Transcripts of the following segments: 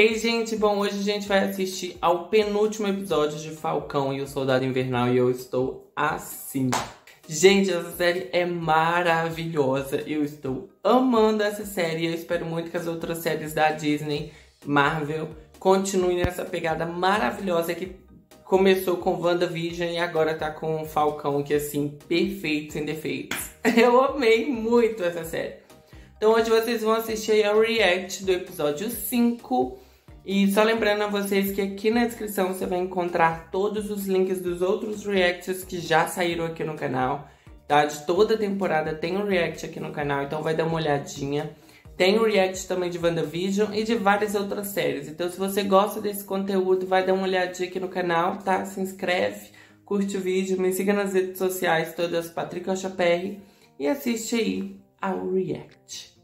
Ei, gente, bom, hoje a gente vai assistir ao penúltimo episódio de Falcão e o Soldado Invernal e eu estou assim. Gente, essa série é maravilhosa, eu estou amando essa série e eu espero muito que as outras séries da Disney, Marvel, continuem nessa pegada maravilhosa que começou com WandaVision e agora tá com Falcão, que é assim, perfeito, sem defeitos. Eu amei muito essa série. Então hoje vocês vão assistir ao react do episódio 5. E só lembrando a vocês que aqui na descrição você vai encontrar todos os links dos outros reacts que já saíram aqui no canal, tá? De toda temporada tem um react aqui no canal, então vai dar uma olhadinha. Tem um react também de WandaVision e de várias outras séries. Então se você gosta desse conteúdo, vai dar uma olhadinha aqui no canal, tá? Se inscreve, curte o vídeo, me siga nas redes sociais todas, Patrick Rocha PR, e assiste aí ao react.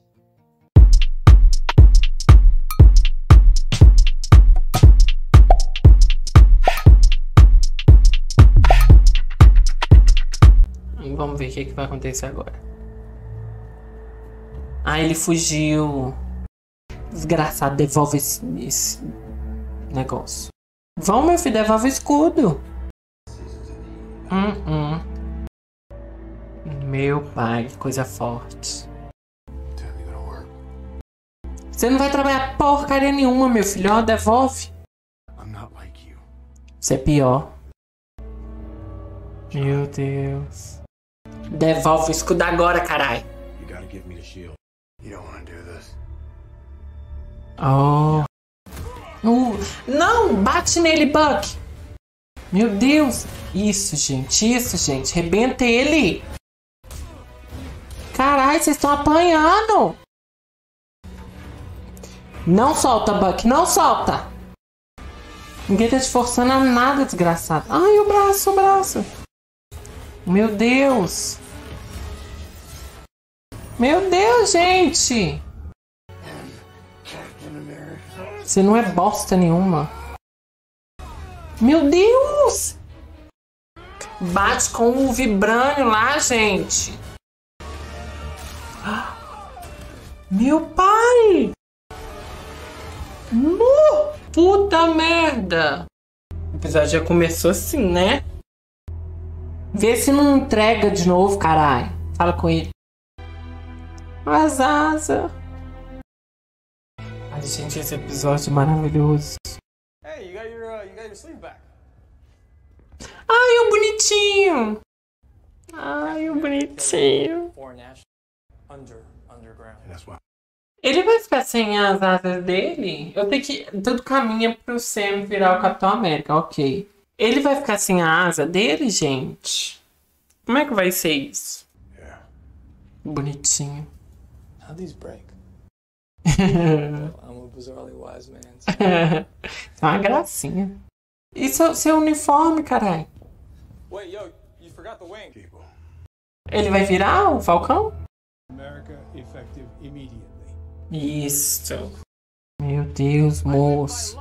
Vamos ver o que vai acontecer agora. Ah, ele fugiu. Desgraçado, devolve esse negócio. Vão, meu filho, devolve o escudo. Meu pai, que coisa forte. Você não vai trabalhar porcaria nenhuma, meu filho. Ó, devolve. Você é pior. Meu Deus. Devolve o escudo agora, carai. Oh. Não, bate nele, Buck. Meu Deus. Isso, gente. Rebenta ele. Carai, vocês estão apanhando. Não solta, Buck. Não solta. Ninguém tá te forçando a nada, desgraçado. Ai, o braço, o braço. Meu Deus. Meu Deus, gente. Você não é bosta nenhuma. Meu Deus. Bate com o vibrânio lá, gente. Meu pai. Puta merda. O episódio já começou assim, né? Vê se não entrega de novo, caralho. Fala com ele. As asas. Ai, gente, esse episódio é maravilhoso. Hey, you got your sleeve back. Ai, o bonitinho. Ai, o bonitinho. Ele vai ficar sem as asas dele? Eu tenho que... Tudo caminha pro Sam virar o Capitão América, ok. Ele vai ficar sem a asa dele, gente? Como é que vai ser isso? Yeah. Bonitinho. How these break? I'm a bizarrely wise man. É uma gracinha. E seu uniforme, carai? Wait, yo, you forgot the wing. Ele vai virar o Falcão? America effective immediately. Isso. Meu Deus, moço.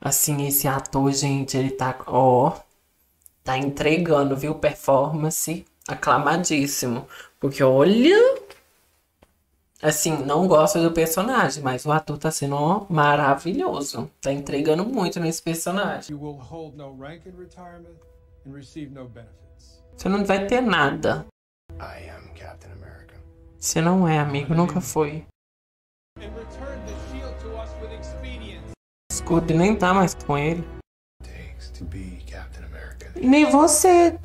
Assim, esse ator, gente, ele tá, ó, tá entregando, viu? Performance aclamadíssimo. Porque, olha, assim, não gosto do personagem, mas o ator tá sendo, ó, maravilhoso. Tá entregando muito nesse personagem. Você não vai ter nada. Você não é, amigo, nunca foi. Escudo nem tá mais com ele. Nem você.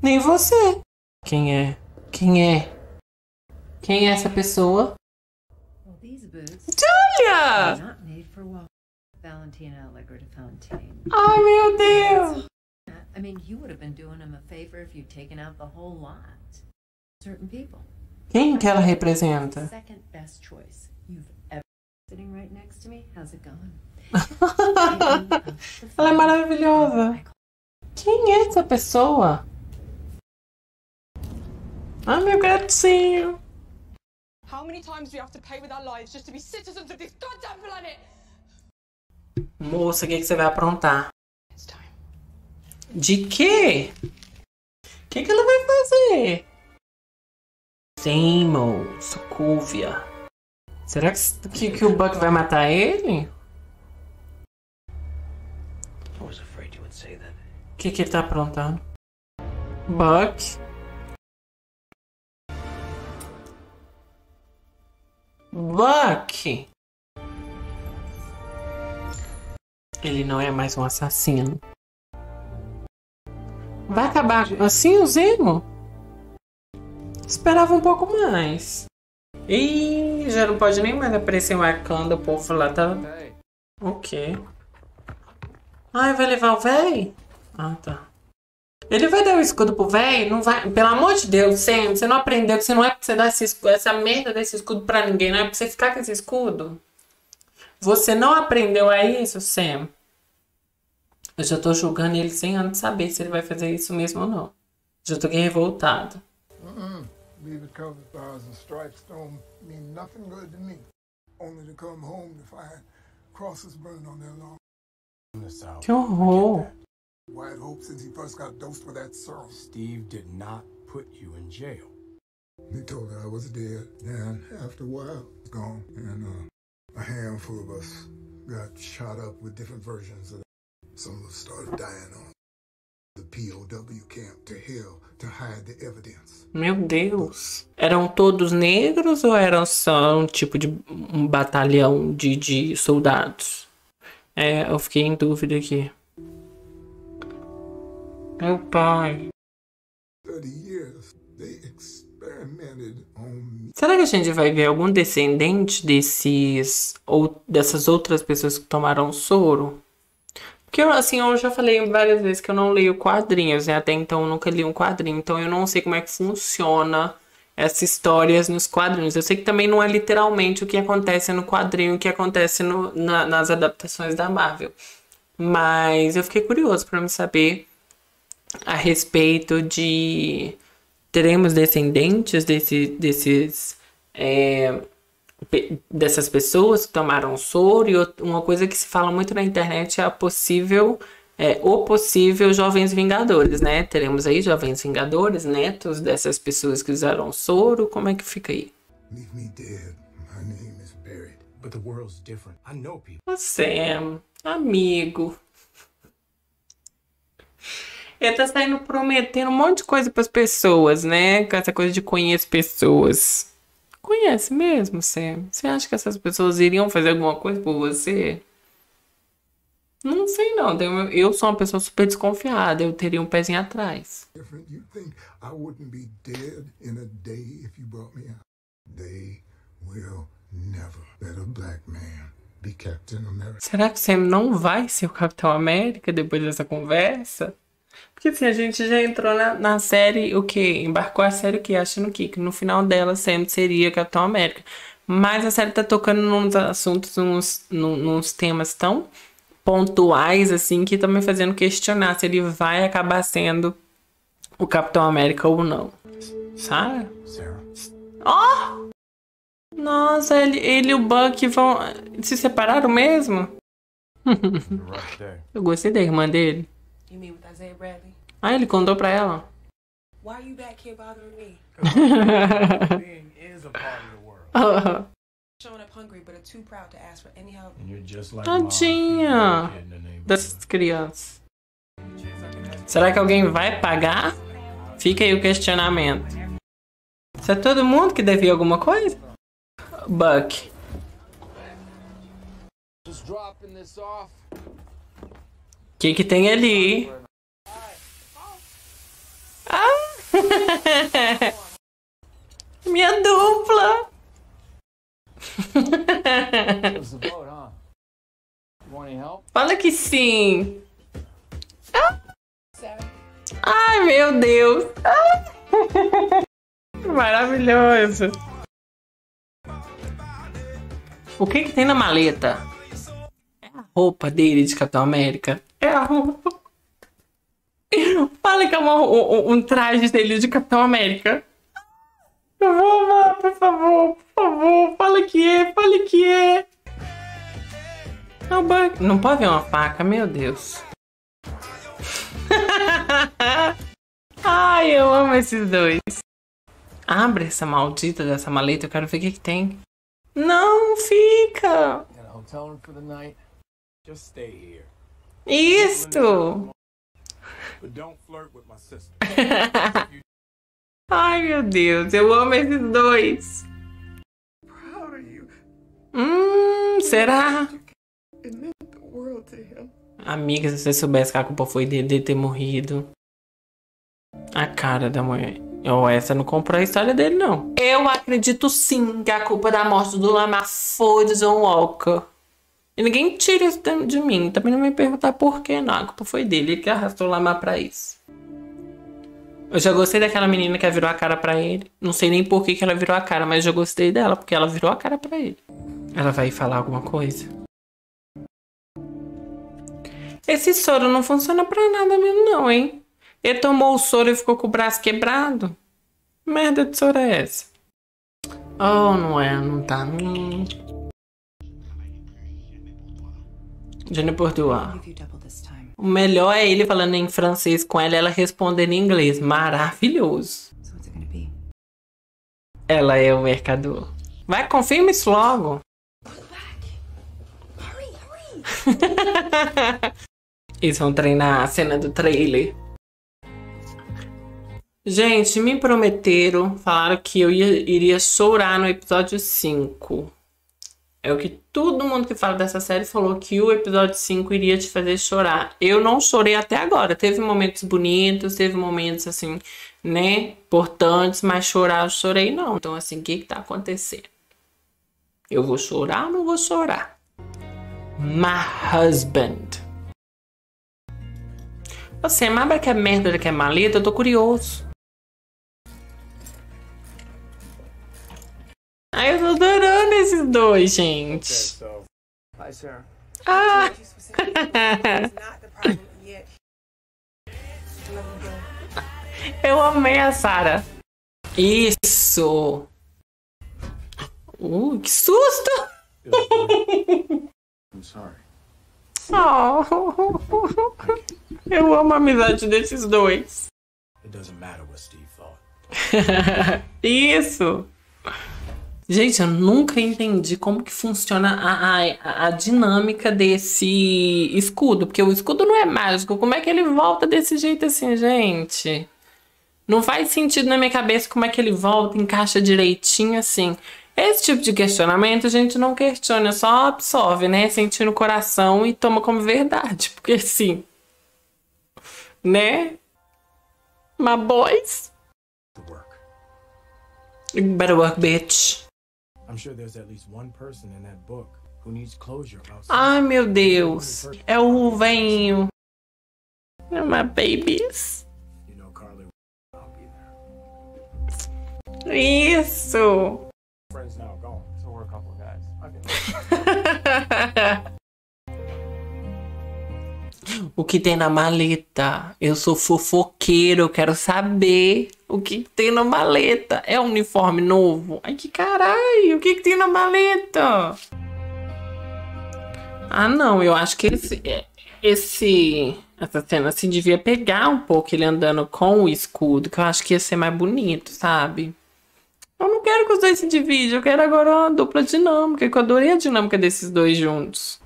Nem você. Quem é? Quem é? Quem é essa pessoa? Julia! Ai, meu Deus! I mean, you would have been doing him a favor if you'd taken out the whole lot. Certain people. Quem que ela representa? Second best choice you've ever sitting right next to me. How's it going? Ela é maravilhosa. Quem é essa pessoa? Ah, meu gatinho. How many times do we have to pay with our lives just to be citizens of this goddamn planet? Moça, o que você vai aprontar? De quê? O que ela vai fazer? Seymour, Sokovia. Será que o Buck vai matar ele? O que ele tá aprontando? Buck? Buck! Ele não é mais um assassino. Vai acabar assim o Zemo? Esperava um pouco mais. Ih, já não pode nem mais aparecer o Wakanda, o povo lá tá... O quê? Ai, vai levar o véi? Ah, tá. Ele vai dar o escudo pro véi? Não vai... Pelo amor de Deus, Sam, você não aprendeu que você não é pra você dar essa merda desse escudo pra ninguém, não é pra você ficar com esse escudo? Você não aprendeu a isso, Sam? Eu já tô julgando ele sem antes saber se ele vai fazer isso mesmo ou não. Já tô revoltado. Que horror! Steve did not put you in jail. He told me I was dead, and after a while, gone. And a handful of us got shot up with different versions of. Some of us started dying on the POW camp to hell to hide the evidence. Meu Deus. Eram todos negros ou eram só um tipo de um batalhão de soldados? É, eu fiquei em dúvida aqui. Meu pai. 30 years they experimented on me. Será que a gente vai ver algum descendente desses ou dessas outras pessoas que tomaram soro? Porque, assim, eu já falei várias vezes que eu não leio quadrinhos, né? Até então eu nunca li um quadrinho. Então eu não sei como é que funciona essas histórias nos quadrinhos. Eu sei que também não é literalmente o que acontece no quadrinho, o que acontece nas adaptações da Marvel. Mas eu fiquei curioso pra me saber a respeito de... Teremos descendentes dessas pessoas que tomaram soro, e uma coisa que se fala muito na internet é o possível Jovens Vingadores, né? Teremos aí Jovens Vingadores, netos dessas pessoas que usaram soro. Como é que fica aí? Sam, amigo. Ele tá saindo prometendo um monte de coisa pras pessoas, né? Com essa coisa de conhecer pessoas. Conhece mesmo, Sam? Você acha que essas pessoas iriam fazer alguma coisa por você? Não sei não. Eu sou uma pessoa super desconfiada. Eu teria um pezinho atrás. Será que Sam não vai ser o Capitão América depois dessa conversa? Porque assim, a gente já entrou na série, o que? Embarcou a série o que? Achando que no final dela sempre seria Capitão América. Mas a série tá tocando nos assuntos, nos temas tão pontuais, assim, que tá me fazendo questionar se ele vai acabar sendo o Capitão América ou não. Sarah? Ó! Oh! Nossa, ele e o Buck vão... Se separaram mesmo? Eu gostei da irmã dele. Ah, ele contou pra ela. Tadinha dessas crianças. Será que alguém vai pagar? Fica aí o questionamento. Se é todo mundo que devia alguma coisa? Buck. O que tem ali? Ah! Minha dupla! Fala que sim! Ah! Ai, meu Deus! Ah! Maravilhoso! O que tem na maleta? É a roupa dele de Capitão América. É a roupa. Fala que é um traje dele de Capitão América. Eu vou amar, por favor. Por favor, fala que é. Fala que é. Não pode ver uma faca, meu Deus. Ai, eu amo esses dois. Abre essa maldita dessa maleta, eu quero ver o que que tem. Não, fica! Isto! Ai, meu Deus, eu amo esses dois. Será? Amiga, se você soubesse que a culpa foi de ter morrido. A cara da mulher. Oh, essa não comprou a história dele, não. Eu acredito sim que a culpa da morte do Lamar foi de John Walker. E ninguém tira isso de mim. Também não me perguntar por que não. A culpa foi dele, ele que arrastou o Lamar pra isso. Eu já gostei daquela menina que virou a cara pra ele. Não sei nem por que ela virou a cara, mas já gostei dela, porque ela virou a cara pra ele. Ela vai falar alguma coisa? Esse soro não funciona pra nada mesmo não, hein? Ele tomou o soro e ficou com o braço quebrado? Merda de soro é essa? Oh, não é, não tá. Jenny Bordeaux. O melhor é ele falando em francês com ela e ela respondendo em inglês. Maravilhoso. Ela é o mercador. Vai, confirma isso logo. Eles vão treinar a cena do trailer. Gente, me prometeram, falaram que eu iria chorar no episódio 5. É o que todo mundo que fala dessa série falou, que o episódio 5 iria te fazer chorar. Eu não chorei até agora. Teve momentos bonitos, teve momentos assim, né, importantes, mas chorar eu chorei não. Então assim, o que tá acontecendo? Eu vou chorar ou não vou chorar? My husband. Você mabra que é merda do que é maleta, eu tô curioso. Ai, eu tô adorando esses dois, gente. Ah! Eu amei a Sarah. Isso! Que susto! Oh, eu amo a amizade desses dois. Isso! Gente, eu nunca entendi como que funciona a dinâmica desse escudo. Porque o escudo não é mágico. Como é que ele volta desse jeito assim, gente? Não faz sentido na minha cabeça como é que ele volta, encaixa direitinho assim. Esse tipo de questionamento a gente não questiona, só absorve, né? Sente no coração e toma como verdade. Porque assim, né? My boys. Better work, bitch. Ai, meu Deus. É o venho. My babies. Isso. O que tem na maleta? Eu sou fofoqueiro, eu quero saber o que tem na maleta. É um uniforme novo? Ai, que caralho, o que tem na maleta? Ah, não, eu acho que essa cena se devia pegar um pouco ele andando com o escudo, que eu acho que ia ser mais bonito, sabe? Eu não quero que os dois se dividam, eu quero agora uma dupla dinâmica, que eu adorei a dinâmica desses dois juntos.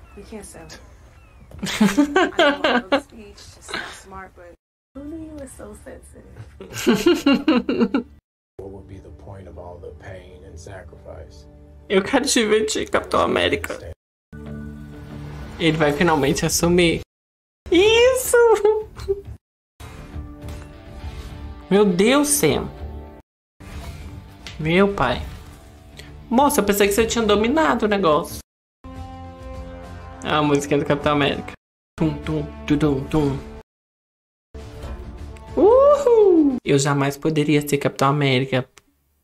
Eu quero te divertir, Capitão América. Ele vai finalmente assumir. Isso! Meu Deus, Sam. Meu pai. Moça, eu pensei que você tinha dominado o negócio. A música do Capitão América. Tum, tum, tum, tum, tum. Uhul! Eu jamais poderia ser Capitão América.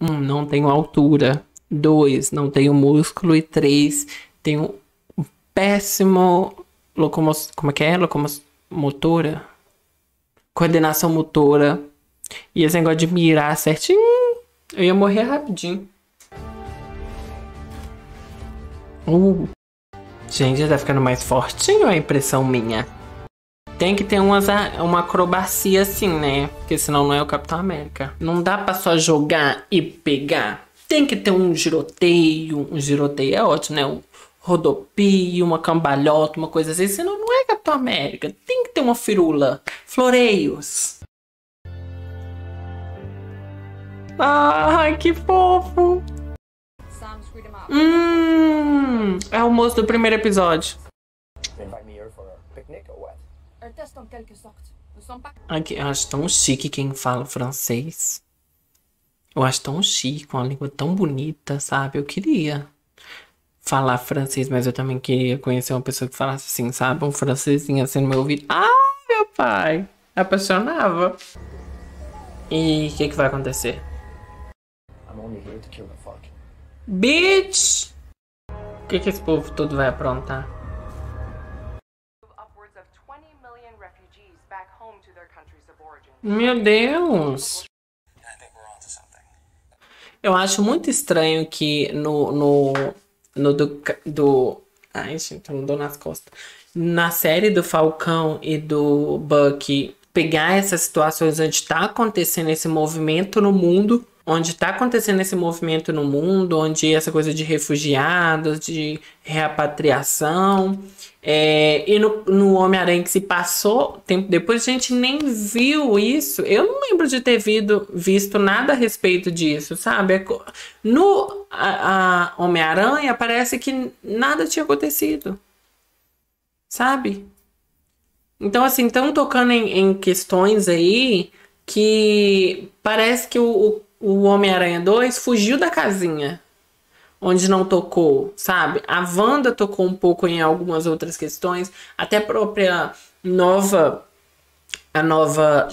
1, não tenho altura. 2, não tenho músculo. E 3, tenho um péssimo... Como é que é? Locomotora? Coordenação motora. E esse negócio de mirar certinho. Eu ia morrer rapidinho. Gente, já tá ficando mais fortinho, a impressão minha. Tem que ter uma acrobacia assim, né? Porque senão não é o Capitão América. Não dá pra só jogar e pegar. Tem que ter um giroteio. Um giroteio é ótimo, né? Um rodopio, uma cambalhota, uma coisa assim. Senão não é Capitão América. Tem que ter uma firula. Floreios. Ai, que fofo. É o moço do primeiro episódio. Aqui, eu acho tão chique quem fala francês. Eu acho tão chique, uma língua tão bonita, sabe? Eu queria falar francês, mas eu também queria conhecer uma pessoa que falasse assim, sabe? Um francesinho assim no meu ouvido. Ah, meu pai! Apaixonava. E o que vai acontecer? Bitch! O que esse povo todo vai aprontar? Meu Deus! Eu acho muito estranho que Ai, gente, eu não dou nas costas. Na série do Falcão e do Bucky, pegar essas situações onde tá acontecendo esse movimento no mundo, onde essa coisa de refugiados, de repatriação, e no Homem-Aranha que se passou tempo depois, a gente nem viu isso. Eu não lembro de ter visto nada a respeito disso, sabe? No Homem-Aranha parece que nada tinha acontecido, sabe? Então, assim, estão tocando em questões aí que parece que o Homem-Aranha 2 fugiu da casinha, onde não tocou, sabe? A Wanda tocou um pouco em algumas outras questões, até a própria nova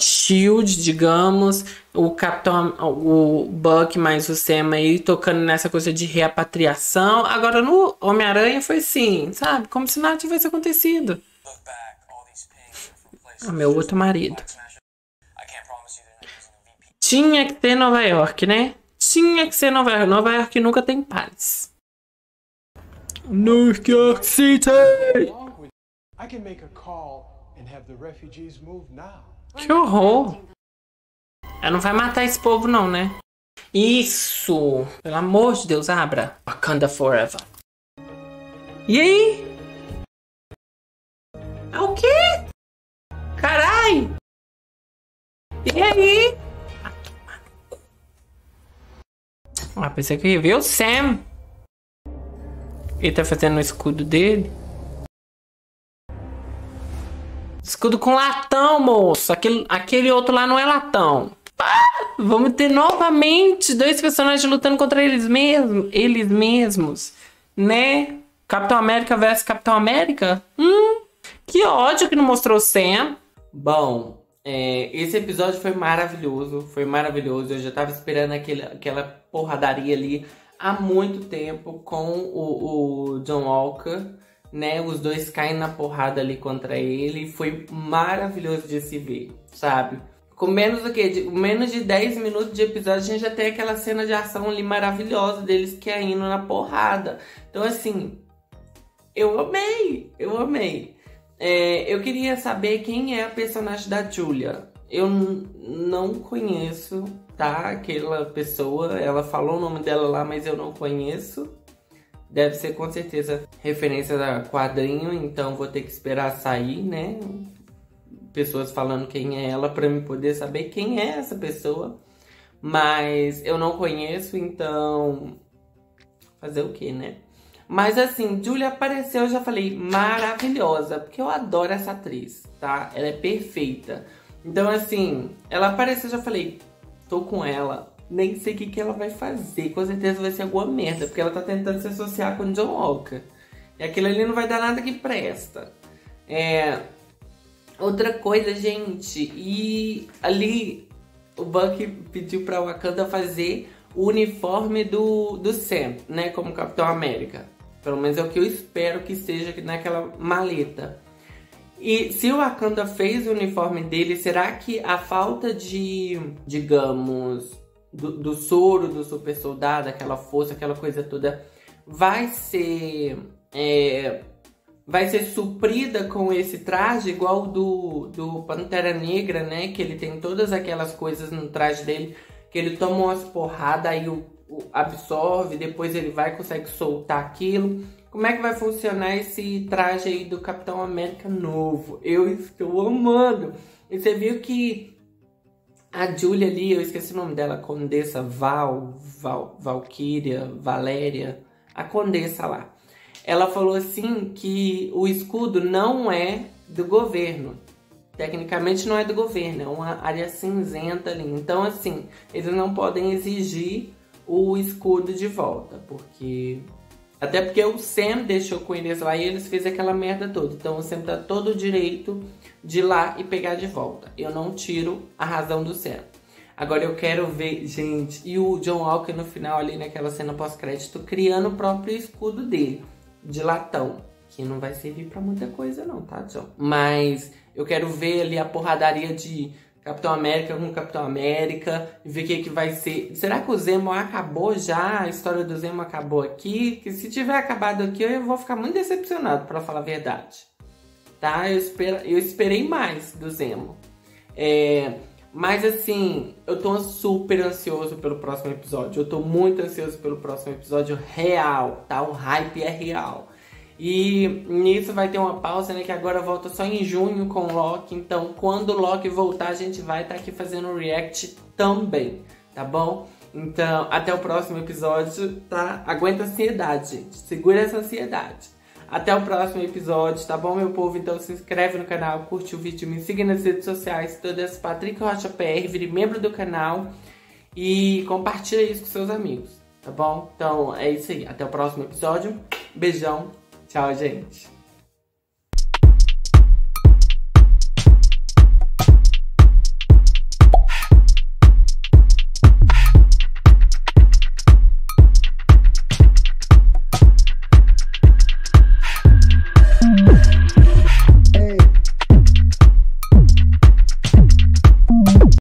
Shield, digamos, o Capitão, o Buck mais o Sam aí tocando nessa coisa de repatriação. Agora no Homem-Aranha foi assim, sabe? Como se nada tivesse acontecido. O meu outro marido. Tinha que ter Nova York, né? Tinha que ser Nova York. Nova York nunca tem paz. New York City! Que horror! Ela não vai matar esse povo não, né? Isso! Pelo amor de Deus, abra! Wakanda Forever! E aí? É o quê? Carai! E aí? Ah, pensei que ia ver o Sam. Ele tá fazendo o escudo dele. Escudo com latão, moço. Aquele outro lá não é latão. Ah, vamos ter novamente dois personagens lutando contra eles mesmos, né? Capitão América versus Capitão América. Que ódio que não mostrou o Sam. Bom, esse episódio foi maravilhoso. Foi maravilhoso. Eu já tava esperando aquela porradaria ali há muito tempo com o John Walker, né? Os dois caem na porrada ali contra ele. Foi maravilhoso de se ver, sabe? Com menos de 10 minutos de episódio, a gente já tem aquela cena de ação ali maravilhosa deles que é indo na porrada. Então, assim, eu amei! Eu amei! Eu queria saber quem é a personagem da Julia. Eu não conheço, tá? Aquela pessoa, ela falou o nome dela lá, mas eu não conheço. Deve ser, com certeza, referência a quadrinho, então vou ter que esperar sair, né? Pessoas falando quem é ela pra eu poder saber quem é essa pessoa. Mas eu não conheço, então... Fazer o quê, né? Mas assim, Julia apareceu, eu já falei, maravilhosa. Porque eu adoro essa atriz, tá? Ela é perfeita. Então assim, ela apareceu, eu já falei, tô com ela. Nem sei o que ela vai fazer. Com certeza vai ser alguma merda, porque ela tá tentando se associar com o John Walker. E aquilo ali não vai dar nada que presta. Outra coisa, gente. E ali, o Bucky pediu pra Wakanda fazer o uniforme do Sam, né? Como Capitão América. Pelo menos é o que eu espero que seja naquela maleta. E se o Wakanda fez o uniforme dele, será que a falta de, digamos, do soro do super soldado, aquela força, aquela coisa toda, vai ser vai ser suprida com esse traje igual do Pantera Negra, né? Que ele tem todas aquelas coisas no traje dele, que ele toma umas porradas, aí absorve, depois ele vai consegue soltar aquilo. Como é que vai funcionar esse traje aí do Capitão América novo? Eu estou amando! E você viu que a Julia ali, eu esqueci o nome dela, Condessa Valkyria, Valéria, a Condessa lá. Ela falou assim que o escudo não é do governo. Tecnicamente não é do governo, é uma área cinzenta ali. Então, assim, eles não podem exigir o escudo de volta, porque... Até porque o Sam deixou com eles lá e eles fez aquela merda toda. Então, o Sam tá todo o direito de ir lá e pegar de volta. Eu não tiro a razão do Sam. Agora eu quero ver, gente, e o John Walker no final ali naquela cena pós-crédito criando o próprio escudo dele. De latão, que não vai servir pra muita coisa não, tá, John? Mas eu quero ver ali a porradaria de Capitão América com Capitão América e ver o que vai ser. Será que o Zemo acabou já? A história do Zemo acabou aqui? Que se tiver acabado aqui, eu vou ficar muito decepcionado, pra falar a verdade. Tá? Eu esperei mais do Zemo. Mas assim, eu tô super ansioso pelo próximo episódio. Eu tô muito ansioso pelo próximo episódio real, tá? O hype é real. E nisso vai ter uma pausa, né? Que agora volta só em junho com o Loki. Então, quando o Loki voltar, a gente vai estar aqui fazendo o react também, tá bom? Então, até o próximo episódio, tá? Aguenta a ansiedade, gente. Segura essa ansiedade. Até o próximo episódio, tá bom, meu povo? Então se inscreve no canal, curte o vídeo, me siga nas redes sociais, todas Patrick Rocha PR, vire membro do canal e compartilha isso com seus amigos, tá bom? Então é isso aí, até o próximo episódio, beijão, tchau, gente!